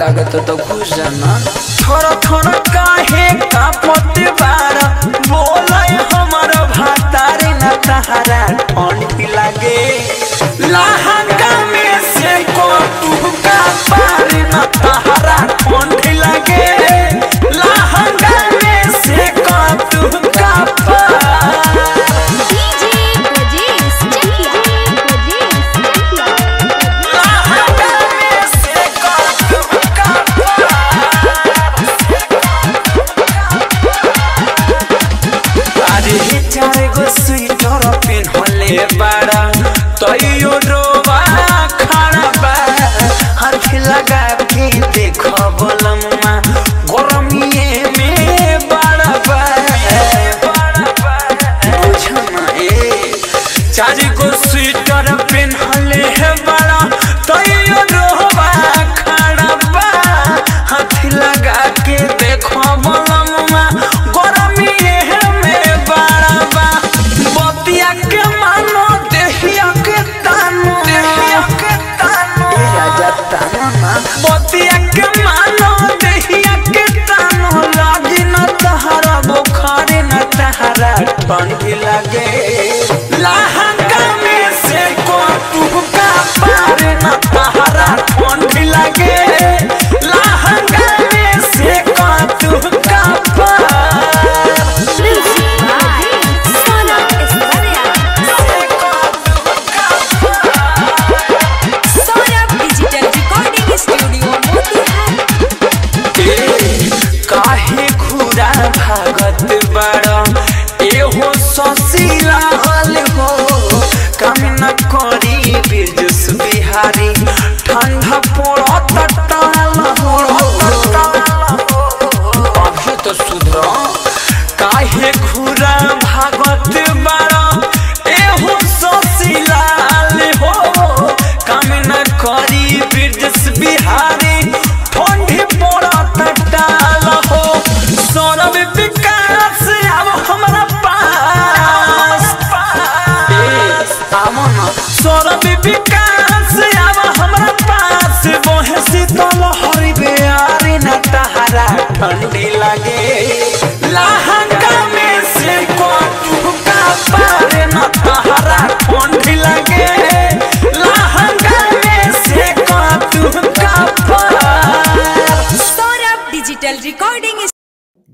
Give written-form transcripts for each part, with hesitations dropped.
लगत तो खुश ना थोड़ा थोड़ा काहे का पोते बारा बोले हमारा भातारे ना तहारा अंटी लागे लहंगा में से को तू का पारे ना तहारा अंटी लागे लहंगा में से को तू का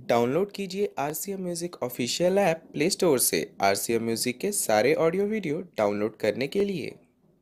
डाउनलोड कीजिए RCM music official app play store से। आरसीएम म्यूजिक के सारे ऑडियो वीडियो डाउनलोड करने के लिए